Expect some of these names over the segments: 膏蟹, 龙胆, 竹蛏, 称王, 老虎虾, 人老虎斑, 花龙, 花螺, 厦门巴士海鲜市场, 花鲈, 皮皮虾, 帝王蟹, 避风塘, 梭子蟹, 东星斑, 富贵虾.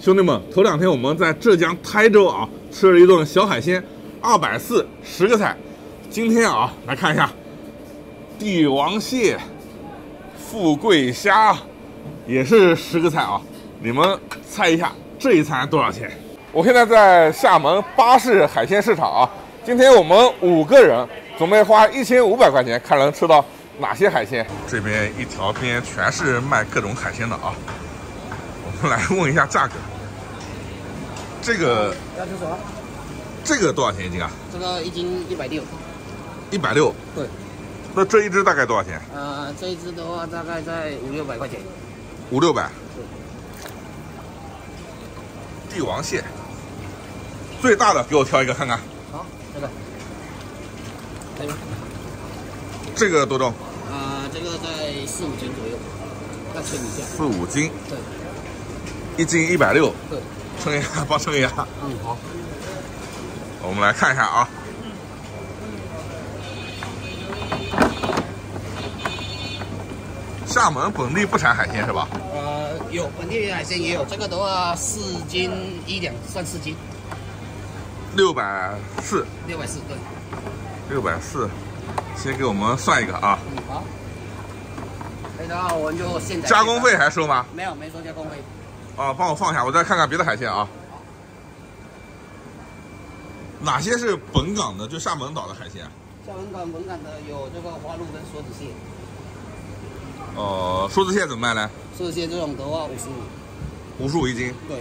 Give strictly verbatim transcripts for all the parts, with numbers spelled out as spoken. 兄弟们，头两天我们在浙江台州啊吃了一顿小海鲜，二百四十个菜。今天啊，来看一下帝王蟹、富贵虾，也是十个菜啊。你们猜一下这一餐多少钱？我现在在厦门巴士海鲜市场啊。今天我们五个人准备花一千五百块钱，看能吃到哪些海鲜。这边一条边全是卖各种海鲜的啊。 我们来问一下价格，这个这个多少钱一斤啊？这个一斤一百六，一百六。对，那这一只大概多少钱？呃，这一只的话大概在五六百块钱。五六百。帝王蟹，最大的给我挑一个看看。好，这个。这个。这个多重？呃，这个在四五斤左右，再称一下。四五斤。对。 一斤一百六，对，称一下，帮称一下。嗯，好。我们来看一下啊，厦门本地不产海鲜是吧？呃，有本地海鲜也有，这个的话四斤一两，算四斤。六百四。六百四，对。六百四，先给我们算一个啊。嗯，好。然后我们就现在。加工费还收吗？没有，没收加工费。 啊，帮我放下，我再看看别的海鲜啊。哪些是本港的？就厦门岛的海鲜、啊。厦门岛本港的有这个花鲈跟梭子蟹。哦、呃，梭子蟹怎么卖呢？梭子蟹这种的话五十五。五十五一斤。对。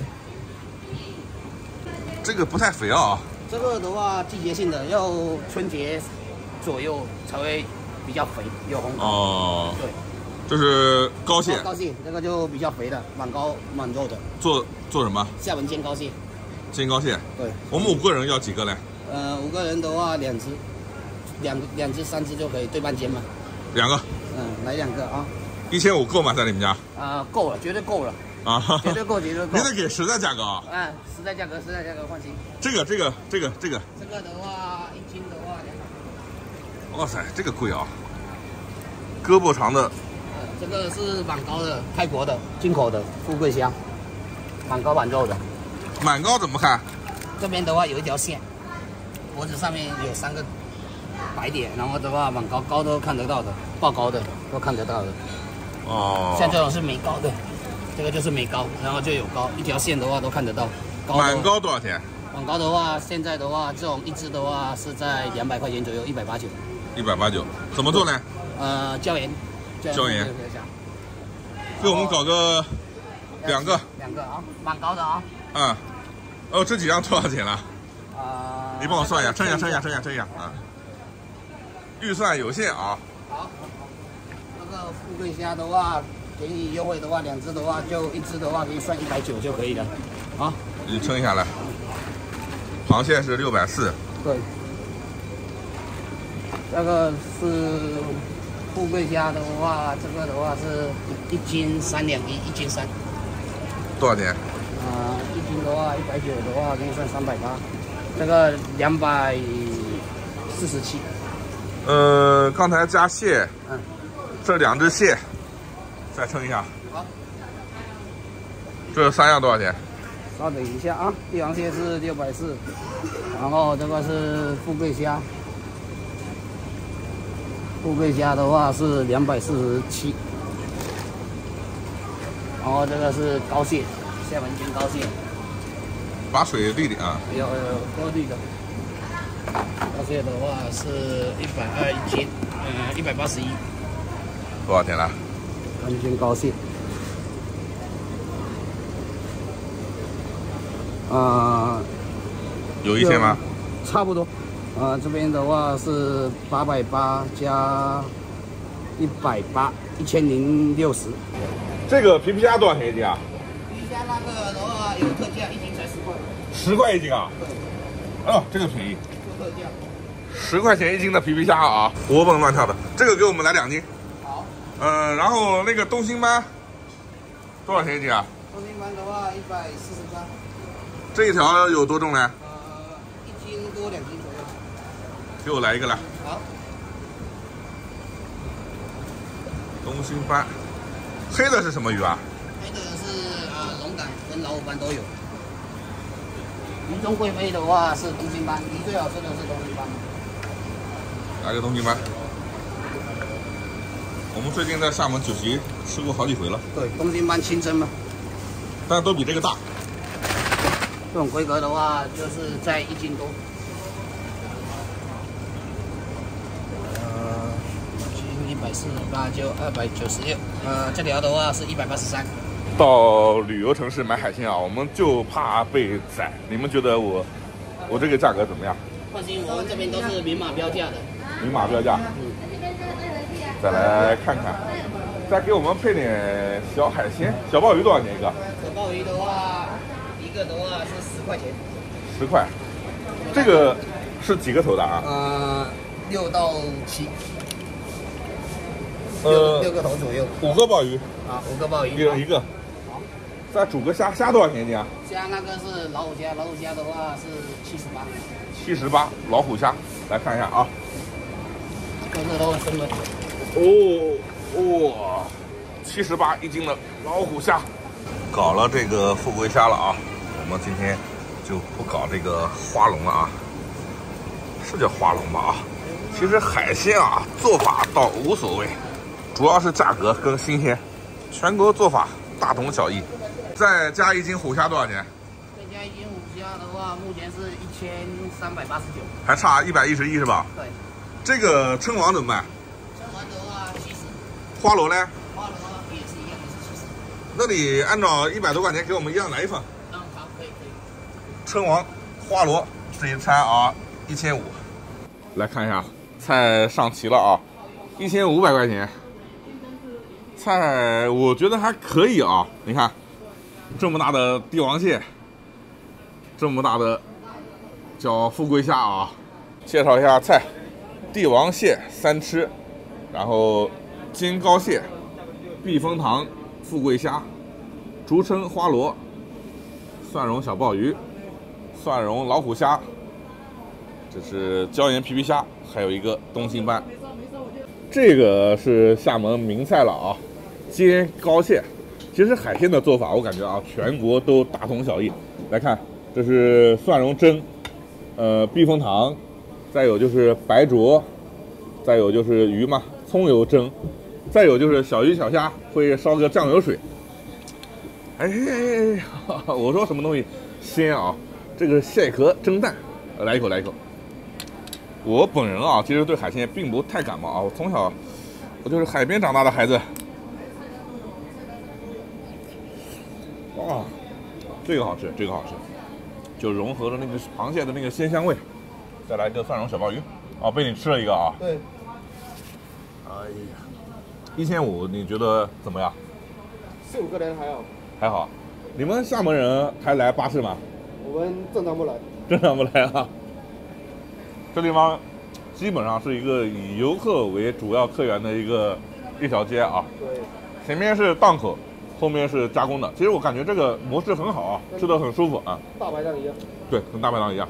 这个不太肥啊。这个的话季节性的，要春节左右才会比较肥，有红膏。哦。对。 这是膏蟹，膏蟹这个就比较肥的，蛮高蛮肉的。做做什么？厦门煎膏蟹。煎膏蟹。对。我们五个人要几个嘞？呃，五个人的话，两只，两两只、三只就可以对半煎嘛。两个。嗯，来两个啊。一千五够吗？在你们家？啊，够了，绝对够了。啊，绝对够，绝对够。你得给实在价格啊。嗯，实在价格，实在价格，放心。这个，这个，这个，这个。这个的话，一斤的话两百。哇塞，这个贵啊！胳膊长的。 这个是蛮高的，泰国的进口的富贵虾，蛮高蛮肉的。蛮高怎么看？这边的话有一条线，脖子上面有三个白点，然后的话蛮高，高都看得到的，爆高的都看得到的。哦。像这种是没高的，这个就是没高，然后就有高，一条线的话都看得到。蛮高多少钱？蛮高的话，现在的话，这种一只的话是在两百块钱左右，一百八九。一百八九，怎么做呢？呃，椒盐。 椒盐，给我们搞个两个，两个啊，蛮高的啊。嗯，哦，这几样多少钱了？啊，你帮我算一下，称一下，称一下，称一下，称一下啊。预算有限啊。好，那个富贵虾的话，给你优惠的话，两只的话就一只的话给你算一百九就可以了。啊，你称一下来。螃蟹是六百四。对。那个是。 富贵虾的话，这个的话是一斤三两一，一斤三。多少钱？啊、呃，一斤的话一百九的话，给你算三百八。这个两百四十七。呃，刚才加蟹。嗯。这两只蟹，再称一下。好。这三样多少钱？稍等一下啊，帝王蟹是六百四，然后这个是富贵虾。 富贵虾的话是两百四十七，然后这个是膏蟹，厦门煎膏蟹。把水滤点啊。有有有，滤的。膏蟹的话是一百二一斤，呃，一百八十一。多少钱了？厦门煎膏蟹。啊、呃。有一些吗？差不多。 啊、呃，这边的话是八百八加一百八，一千零六十。这个皮皮虾多少钱一斤啊？皮皮虾那个的话有特价，一斤才十块。十块一斤啊？对。哦，这个便宜。有特价。十块钱一斤的皮皮虾啊，活蹦乱跳的。这个给我们来两斤。好。嗯、呃，然后那个东星斑多少钱一斤啊？东星斑的话一百四十八。这一条有多重呢？呃，一斤多两斤左右。 给我来一个来。好。东星斑，黑的是什么鱼啊？黑的是呃龙胆跟人老虎斑都有。鱼中贵妃的话是东星斑，鱼最好吃的是东星斑。来个东星斑。我们最近在厦门酒席吃过好几回了。对，东星斑清蒸嘛，但都比这个大。这种规格的话，就是在一斤多。 是那就二百九十六，呃，这条的话是一百八十三。到旅游城市买海鲜啊，我们就怕被宰。你们觉得我，我这个价格怎么样？放心，我们这边都是明码标价的。明码标价。嗯。再来看看，再给我们配点小海鲜。小鲍鱼多少钱一个？小鲍鱼的话，一个的话是十块钱。十块。这个是几个头的啊？呃，六到七。 呃，六个头左右，五个鲍鱼啊，五个鲍鱼，一人一个。好，再煮个虾，虾多少钱一斤啊？虾那个是老虎虾，老虎虾的话是七十八。七十八，老虎虾，来看一下啊。这个都生的。哦，哇，七十八一斤的老虎虾。搞了这个富贵虾了啊，我们今天就不搞这个花龙了啊，是叫花龙吧啊？其实海鲜啊，做法倒无所谓。 主要是价格跟新鲜，全国做法大同小异。再加一斤虎虾多少钱？再加一斤虎虾的话，目前是一千三百八十九，还差一百一十一是吧？对。这个称王怎么办？称王的话七十。花螺呢？花螺也是一样，也是七十。那你按照一百多块钱给我们一样来一份。嗯，好，可以可以。称王、花螺这一餐啊，一千五。来看一下，菜上齐了啊，一千五百块钱。 菜我觉得还可以啊，你看，这么大的帝王蟹，这么大的叫富贵虾啊。介绍一下菜：帝王蟹三吃，然后金膏蟹、避风塘、富贵虾、竹蛏花螺、蒜蓉小鲍鱼、蒜蓉老虎虾，这是椒盐皮皮虾，还有一个东星斑。这个是厦门名菜了啊。 煎膏蟹，其实海鲜的做法，我感觉啊，全国都大同小异。来看，这是蒜蓉蒸，呃，避风塘，再有就是白灼，再有就是鱼嘛，葱油蒸，再有就是小鱼小虾会烧个酱油水。哎，哈哈我说什么东西鲜啊？这个蟹壳蒸蛋，来一口，来一口。我本人啊，其实对海鲜并不太感冒啊，我从小我就是海边长大的孩子。 啊，这个好吃，这个好吃，就融合了那个螃蟹的那个鲜香味。再来一个蒜蓉小鲍鱼，哦，被你吃了一个啊。对。哎呀，一千五，你觉得怎么样？四五个人还好。还好，你们厦门人还来巴士吗？我们正常不来。正常不来啊。这地方基本上是一个以游客为主要客源的一个一条街啊。对。前面是档口。 后面是加工的，其实我感觉这个模式很好啊，吃的很舒服啊，大排档一样。对，跟大排档一样。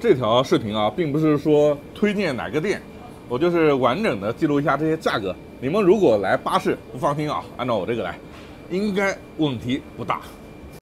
这条视频啊，并不是说推荐哪个店，我就是完整的记录一下这些价格。你们如果来巴士不放心啊，按照我这个来，应该问题不大。